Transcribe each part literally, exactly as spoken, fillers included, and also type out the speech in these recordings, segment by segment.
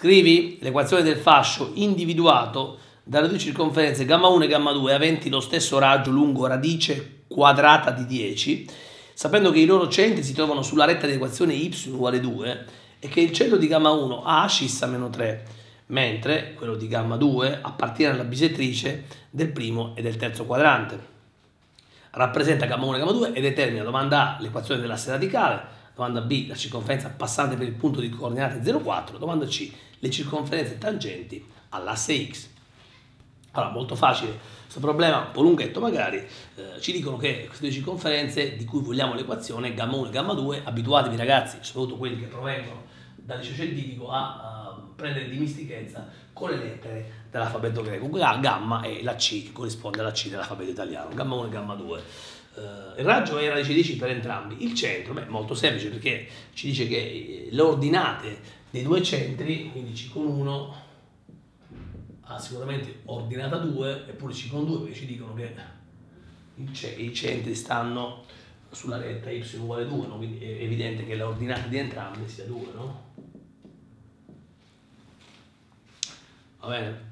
Scrivi l'equazione del fascio individuato dalle due circonferenze gamma uno e gamma due aventi lo stesso raggio lungo radice quadrata di dieci, sapendo che i loro centri si trovano sulla retta di equazione y uguale due e che il centro di gamma uno ha ascissa meno tre, mentre quello di gamma due appartiene alla bisettrice del primo e del terzo quadrante. Rappresenta gamma uno e gamma due e determina domanda A l'equazione dell'asse radicale, domanda B la circonferenza passante per il punto di coordinate zero quattro, domanda C le circonferenze tangenti all'asse X. Allora, molto facile questo problema, un po' lunghetto magari, eh, ci dicono che queste due circonferenze di cui vogliamo l'equazione gamma uno e gamma due, abituatevi ragazzi, soprattutto quelli che provengono dal liceo scientifico, a uh, prendere dimestichezza con le lettere dell'alfabeto greco. La gamma è la C che corrisponde alla C dell'alfabeto italiano, gamma uno e gamma due. Il raggio è radice dieci per entrambi. Il centro, beh, molto semplice, perché ci dice che le ordinate dei due centri, quindi C con uno ha sicuramente ordinata due, eppure C con due, perché ci dicono che i centri stanno sulla retta y uguale due, no? Quindi è evidente che l'ordinata di entrambi sia due, no? Va bene?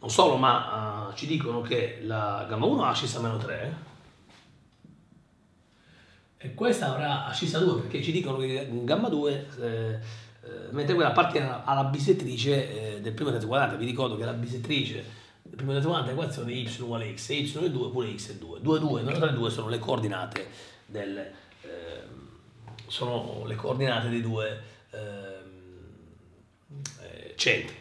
Non solo, ma uh, ci dicono che la gamma uno ha ascissa meno tre e questa avrà ascissa due, perché ci dicono che gamma due, eh, eh, mentre quella appartiene alla bisettrice eh, del primo terzo quadrante. Vi ricordo che la bisettrice del primo terzo quadrante è l'equazione y uguale x, e y è due oppure x è due. due, due, non tre, due sono le coordinate del, eh, sono le coordinate dei due eh, centri.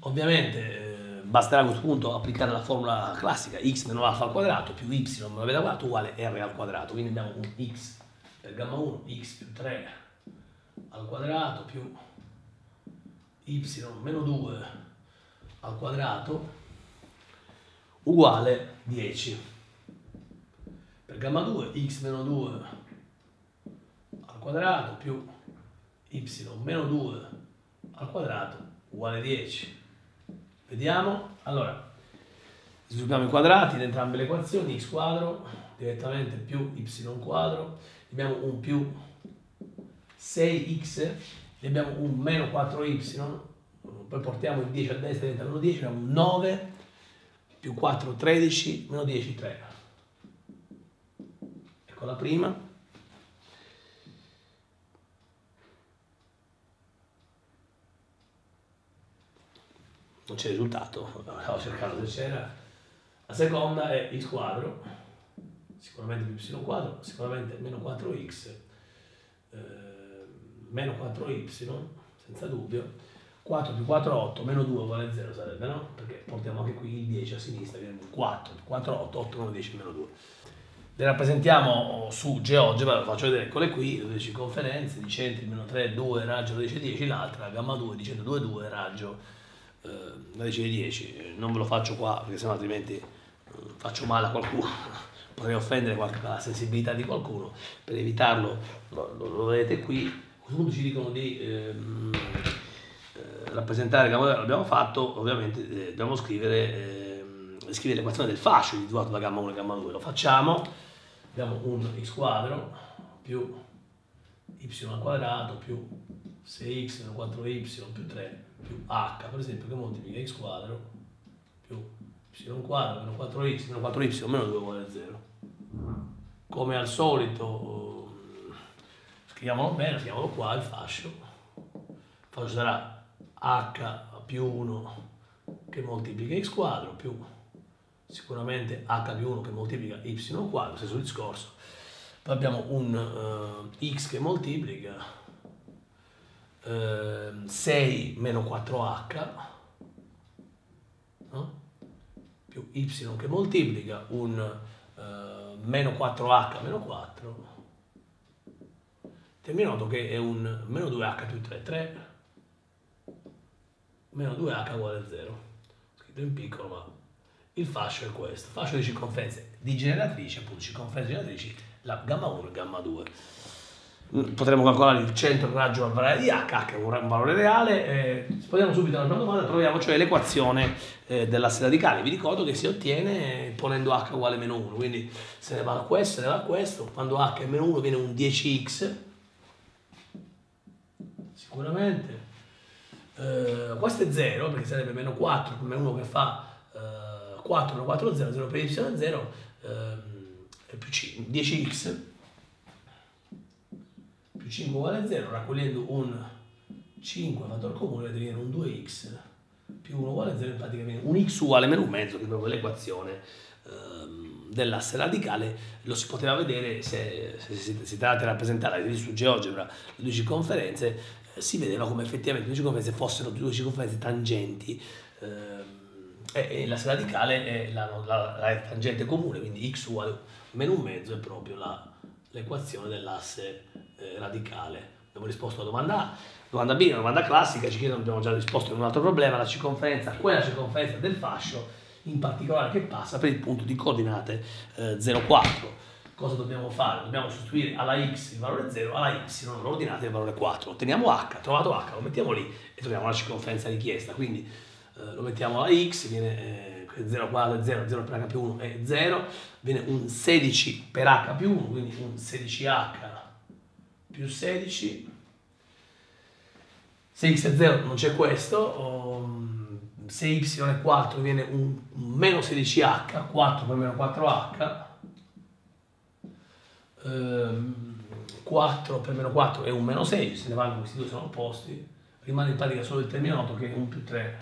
Ovviamente eh, basterà a questo punto applicare la formula classica x meno alfa al quadrato più y meno beta al quadrato uguale r al quadrato, quindi abbiamo un x per gamma uno, x più tre al quadrato più y meno due al quadrato uguale dieci. Per gamma due, x meno due al quadrato più y meno due al quadrato uguale dieci. Vediamo, allora, sviluppiamo i quadrati in entrambe le equazioni, x quadro direttamente più y quadro, abbiamo un più sei x, ne abbiamo un meno quattro y, poi portiamo il dieci a destra diventa meno dieci, abbiamo un nove più quattro, tredici, meno dieci, tre. Ecco la prima. Non c'è risultato, ho cercato se c'era. La seconda è x quadro, sicuramente più y quadro, sicuramente meno quattro x, eh, meno quattro y, senza dubbio, quattro più quattro, otto, meno due uguale zero sarebbe, no? Perché portiamo anche qui il dieci a sinistra, quindi quattro, quattro, otto, otto, meno dieci, meno due. Le rappresentiamo su GeoGebra, faccio vedere, eccole qui, le due circonferenze, di centri meno tre, due, raggio radice dieci, l'altra, gamma due, di centro due, due, raggio radice di dieci. Non ve lo faccio qua perché sennò altrimenti faccio male a qualcuno, potrei offendere qualche, la sensibilità di qualcuno. Per evitarlo lo, lo, lo vedete qui. A questo punto ci dicono di ehm, eh, rappresentare gamma due, l'abbiamo fatto, ovviamente eh, dobbiamo scrivere, ehm, scrivere l'equazione del fascio individuato da gamma uno e gamma due. Lo facciamo, abbiamo un x quadro più y al quadrato più sei x meno quattro y più tre più h, per esempio, che moltiplica x quadro più y quadro meno quattro x meno quattro y meno due uguale a zero. Come al solito scriviamolo bene, scriviamolo qua il fascio. Il fascio sarà h più uno che moltiplica x quadro più sicuramente h più uno che moltiplica y quadro, stesso discorso. Poi abbiamo un uh, x che moltiplica sei meno quattro h, no? Più y che moltiplica un eh, meno quattro h meno quattro, terminato che è un meno due h più tre, tre meno due h uguale a zero. Scritto in piccolo, ma il fascio è questo, fascio di circonferenze di generatrice, appunto circonferenze generatrici, la gamma uno e gamma due. Potremmo calcolare il centro del raggio al valore di h, h è un valore reale. Eh, spostiamo subito alla prima domanda, troviamo cioè l'equazione eh, dell'asse radicale. Vi ricordo che si ottiene ponendo h uguale a meno uno, quindi se ne va questo, se ne va questo, quando h è meno uno viene un dieci x, sicuramente eh, questo è zero, perché sarebbe meno quattro come uno che fa eh, quattro meno quattro zero, zero per y zero, eh, più cinque, dieci x più cinque uguale zero, raccogliendo un cinque fattore comune viene un due x più uno uguale zero, in pratica viene un x uguale meno un mezzo, che è proprio l'equazione ehm, dell'asse radicale. Lo si poteva vedere se, se, se, se si tratta di rappresentare, avete visto su GeoGebra le due circonferenze, eh, si vedeva come effettivamente le due circonferenze fossero due circonferenze tangenti, ehm, e, e l'asse radicale è la, la, la tangente comune, quindi x uguale meno un mezzo è proprio l'equazione dell'asse eh, radicale. Abbiamo risposto alla domanda A. Domanda B, una domanda classica, ci chiedono, abbiamo già risposto in un altro problema, la circonferenza, quella circonferenza del fascio, in particolare che passa per il punto di coordinate eh, zero quattro. Cosa dobbiamo fare? Dobbiamo sostituire alla x il valore zero, alla y l'ordinata il valore quattro. Otteniamo h, trovato h, lo mettiamo lì e troviamo la circonferenza richiesta. Quindi eh, lo mettiamo alla x, viene eh, zero quadrato è zero, zero per h più uno è zero, viene un sedici per h più uno, quindi un sedici h più sedici. Se x è zero non c'è questo, se y è quattro viene un meno sedici h, quattro per meno quattro h, quattro per meno quattro è un meno sei, se ne vanno, questi due sono opposti, rimane in pratica solo il termine noto che è uno più tre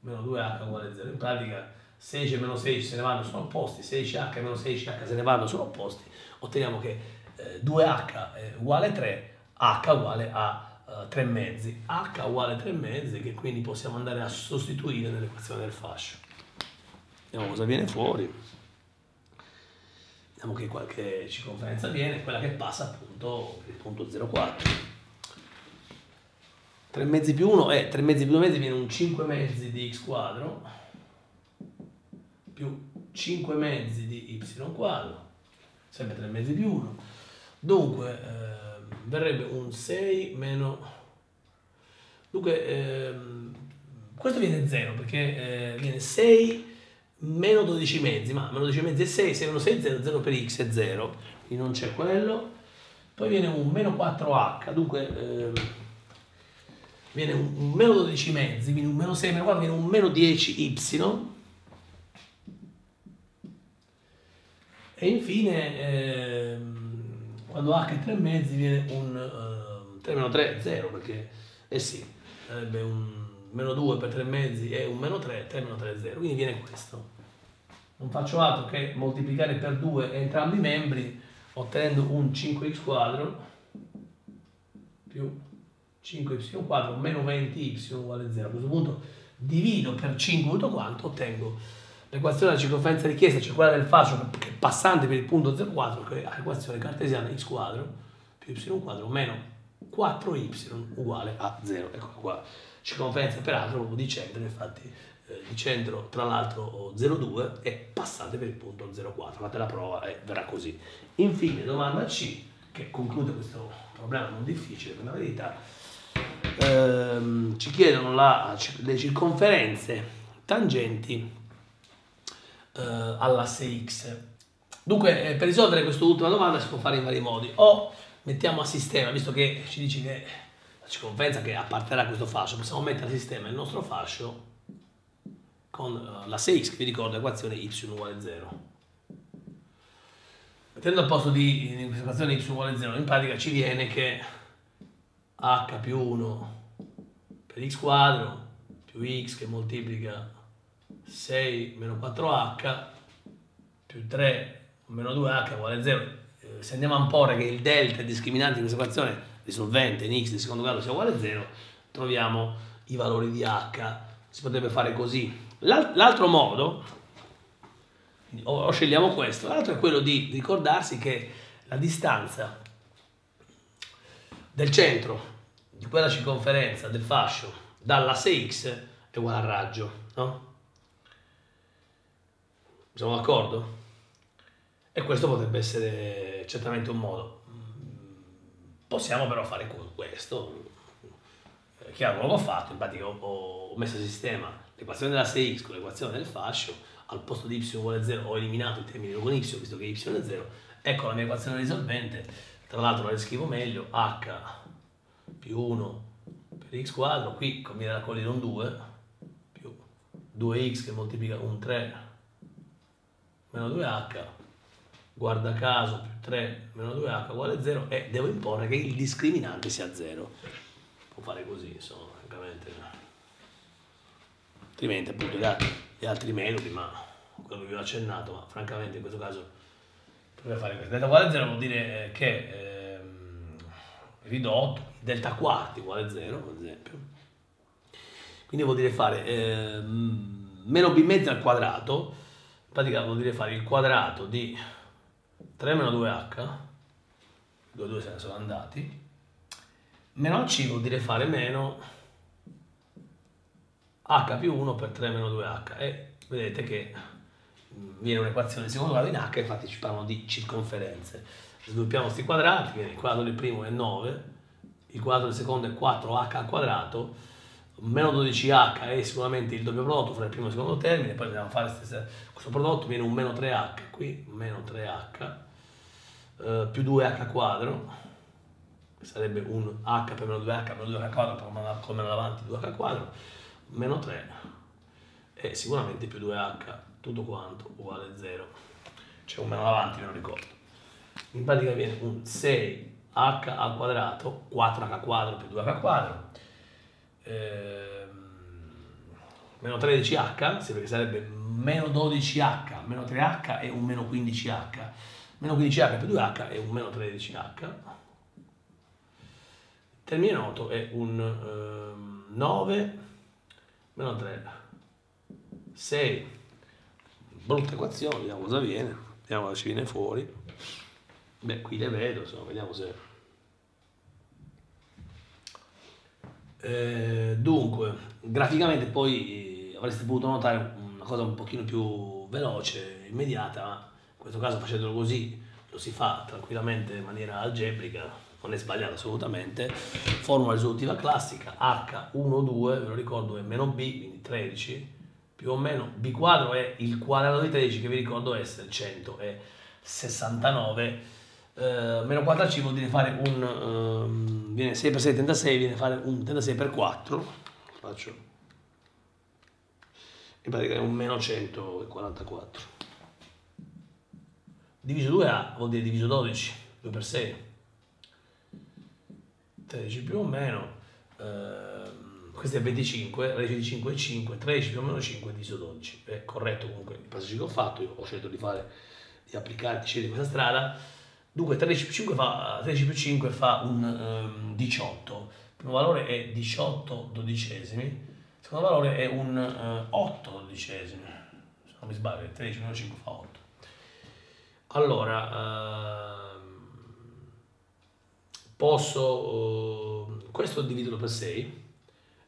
meno due h uguale zero. In pratica sedici e meno sedici se ne vanno, sono opposti, sedici h e meno sedici h se ne vanno, sono opposti. Otteniamo che due h è uguale tre, h uguale a uh, tre mezzi, h uguale tre mezzi, che quindi possiamo andare a sostituire nell'equazione del fascio. Vediamo cosa viene fuori, vediamo che qualche circonferenza viene, quella che passa appunto per il punto zero quattro. tre mezzi più uno è tre mezzi più due mezzi, viene un cinque mezzi di x quadro più cinque mezzi di y quadro, sempre tre mezzi più uno. Dunque eh, verrebbe un sei meno, dunque eh, questo viene zero perché eh, viene sei meno dodici mezzi, ma meno dodici mezzi è sei, sei meno sei è zero, zero per x è zero, quindi non c'è quello. Poi viene un meno quattro h, dunque eh, viene un meno dodici mezzi, quindi un meno sei meno quattro viene un meno dieci y. E infine eh, quando h è tre mezzi viene un uh, tre meno tre è zero, perché eh sì, sarebbe un meno due per tre mezzi è un meno tre, tre meno tre è zero, quindi viene questo. Non faccio altro che moltiplicare per due entrambi i membri, ottenendo un cinque x quadro più cinque y quadro meno venti y uguale zero. A questo punto divido per cinque tutto quanto, ottengo l'equazione della circonferenza richiesta, cioè quella del fascio che è passante per il punto zero quattro, che è l'equazione cartesiana x quadro più y quadro meno quattro y uguale a zero. Ecco qua, circonferenza peraltro proprio di centro, infatti eh, di centro tra l'altro zero virgola due è passante per il punto zero virgola quattro. Fate la prova e verrà così. Infine domanda C, che conclude questo problema non difficile per la verità, ehm, ci chiedono la, le circonferenze tangenti all'asse x. Dunque per risolvere quest'ultima domanda si può fare in vari modi: o mettiamo a sistema, visto che ci dice che la circonferenza che apparterà a questo fascio, possiamo mettere a sistema il nostro fascio con l'asse x, che vi ricordo equazione y uguale zero, mettendo al posto di questa equazione y uguale zero in pratica ci viene che h più uno per x quadro più x che moltiplica sei meno quattro h più tre meno due h uguale zero. Eh, se andiamo a imporre che il delta discriminante di questa equazione risolvente in x di secondo grado sia uguale a zero, troviamo i valori di h. Si potrebbe fare così. L'altro modo, o, o scegliamo questo, l'altro è quello di ricordarsi che la distanza del centro di quella circonferenza del fascio dall'asse x è uguale al raggio, no? Siamo d'accordo? E questo potrebbe essere certamente un modo. Possiamo però fare questo, è chiaro, non l'ho fatto, infatti ho messo a sistema l'equazione dell'asse x con l'equazione del fascio, al posto di y uguale zero ho eliminato il termine con y, visto che y è zero, ecco la mia equazione risolvente, tra l'altro la riscrivo meglio, h più uno per x quadro, qui combina con un due, più due x che moltiplica con tre meno due h, guarda caso, più tre meno due h uguale zero, e devo imporre che il discriminante sia zero. Può fare così, insomma, francamente. Altrimenti, appunto, gli altri metodi, ma quello che vi ho accennato, ma francamente in questo caso dobbiamo fare questo. Delta uguale zero vuol dire che... Eh, ridotto, delta quarti uguale zero, per esempio. Quindi vuol dire fare eh, meno b mezzi al quadrato, in pratica vuol dire fare il quadrato di tre meno due h, due due se ne sono andati, meno c vuol dire fare meno h più uno per tre meno due h, e vedete che viene un'equazione di secondo grado in h, infatti ci parlano di circonferenze. Sviluppiamo questi quadrati, quindi il quadro del primo è nove, il quadro del secondo è quattro h al quadrato, meno dodici h è sicuramente il doppio prodotto fra il primo e il secondo termine, poi dobbiamo fare stessa, questo prodotto viene un meno tre h, qui meno tre h, eh, più due h quadro, che sarebbe un h per meno due h, meno due h quadro, con meno davanti due h quadro, meno tre, e sicuramente più due h, tutto quanto uguale zero, c'è un meno davanti, non ricordo. In pratica viene un sei h al quadrato, quattro h quadro più due h quadro, ehm, meno tredici h, sì, perché sarebbe meno dodici h, meno tre h è un meno quindici h, meno quindici h più due h è un meno tredici h, termine noto è un ehm, nove meno tre, sei, brutta equazione, vediamo cosa viene, vediamo cosa ci viene fuori. Beh, qui le vedo, insomma, vediamo se... Eh, dunque, graficamente poi avreste potuto notare una cosa un pochino più veloce, immediata, ma in questo caso facendolo così lo si fa tranquillamente in maniera algebrica, non è sbagliato assolutamente. Formula risolutiva classica, h uno due, ve lo ricordo, è meno b, quindi tredici, più o meno b quadro è il quadrato di tredici, che vi ricordo essere centosessantanove. Uh, meno quattro c vuol dire fare un uh, viene sei per sei trentasei, viene fare un trentasei per quattro, faccio in pratica è un meno centoquarantaquattro diviso due a vuol dire diviso dodici, due per sei, tredici più o meno, uh, questo è venticinque, radice di cinque è cinque, tredici più o meno cinque diviso dodici, è corretto comunque il passaggio che ho fatto, io ho scelto di fare di applicare di scegliere questa strada. Dunque tredici più cinque fa, tredici più cinque fa un um, diciotto, il primo valore è diciotto dodicesimi, il secondo valore è un uh, otto dodicesimi, se non mi sbaglio tredici meno cinque fa otto. Allora, uh, posso, uh, questo dividerlo per sei,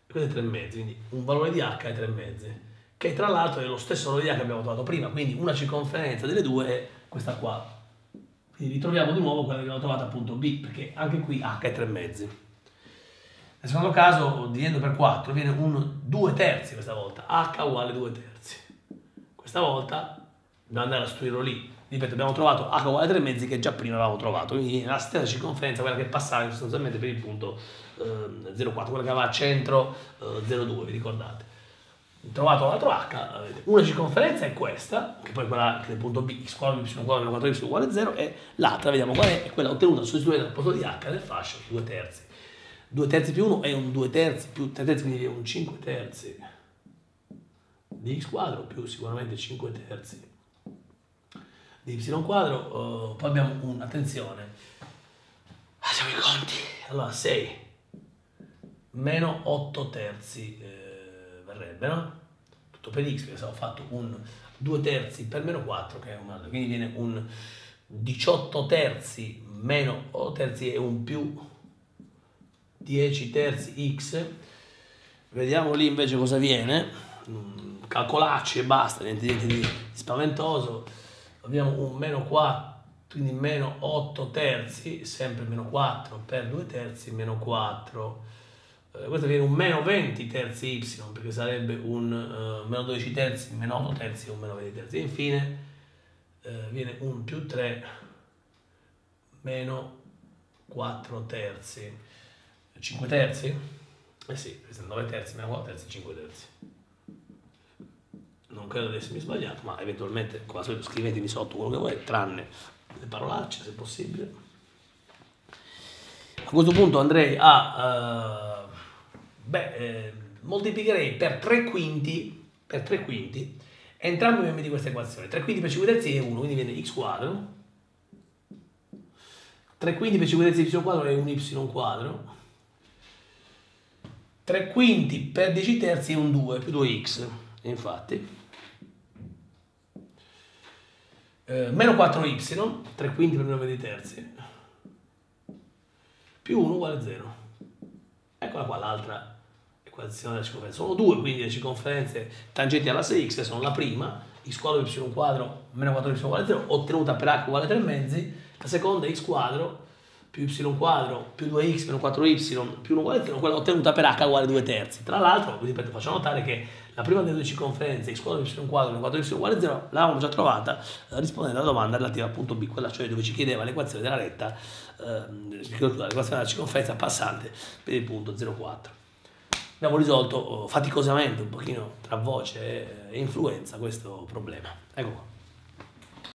questo è tre mezzi, quindi un valore di h è tre mezzi, che tra l'altro è lo stesso valore di h che abbiamo trovato prima, quindi una circonferenza delle due è questa qua. Quindi ritroviamo di nuovo quella che abbiamo trovata, appunto b, perché anche qui h è tre mezzi. Nel secondo caso, dividendo per quattro, viene un due terzi questa volta, h uguale due terzi. Questa volta dobbiamo andare a studiarlo lì. Ripeto, abbiamo trovato h uguale tre mezzi che già prima avevamo trovato, quindi la stessa circonferenza, quella che passava sostanzialmente per il punto eh, zero virgola quattro, quella che aveva centro eh, zero virgola due, vi ricordate? Trovato l'altro h, una circonferenza è questa, che poi quella che è il punto b, x quadro più y quadro meno quattro y uguale zero, e l'altra, vediamo qual è, è quella ottenuta sostituendo il posto di h nel fascio, due terzi. due terzi più uno è un due terzi più tre terzi, quindi è un cinque terzi di x quadro più sicuramente cinque terzi di y quadro, uh, poi abbiamo un, attenzione, facciamo i conti, allora sei meno otto terzi, eh, verrebbe, no? Tutto per x, perché ho fatto un due terzi per meno quattro, che è un altro, quindi viene un diciotto terzi meno otto terzi e un più dieci terzi x. Vediamo lì invece cosa viene, calcolacci e basta, niente, niente di spaventoso. Abbiamo un meno quattro, quindi meno otto terzi, sempre meno quattro per due terzi, meno quattro. Questo viene un meno venti terzi y, perché sarebbe un uh, meno dodici terzi, meno otto terzi e un meno venti terzi. E infine uh, viene un più tre meno quattro terzi, cinque terzi, Eh sì, nove terzi, nove terzi, cinque terzi. Non credo di essermi sbagliato, ma eventualmente, come al solito, scrivetemi sotto quello che volete, tranne le parolacce, se possibile. A questo punto andrei a... Uh, beh, eh, moltiplicherei per tre quinti, per tre quinti, entrambi i membri di questa equazione. tre quinti per cinque terzi è uno, quindi viene x quadro. tre quinti per cinque terzi y quadro è un y quadro. tre quinti per dieci terzi è un due, più due x, infatti. Eh, meno quattro y, tre quinti per nove terzi, più uno uguale a zero. Eccola qua l'altra equazione della circonferenza. Sono due, quindi le circonferenze tangenti alla sei x sono la prima, x quadro più y quadro meno quattro y uguale a zero, ottenuta per h uguale a tre mezzi, la seconda è x quadro più y quadro più due x meno quattro y più uno uguale a zero, quella ottenuta per h uguale a due terzi. Tra l'altro, vi faccio notare che la prima delle due circonferenze, x quadro più y quadro meno quattro y uguale a zero, l'avevamo già trovata rispondendo alla domanda relativa al punto B, quella cioè dove ci chiedeva l'equazione della retta, ehm, l'equazione della circonferenza passante per il punto zero quattro. Abbiamo risolto faticosamente, un pochino tra voce e influenza, questo problema. Ecco qua.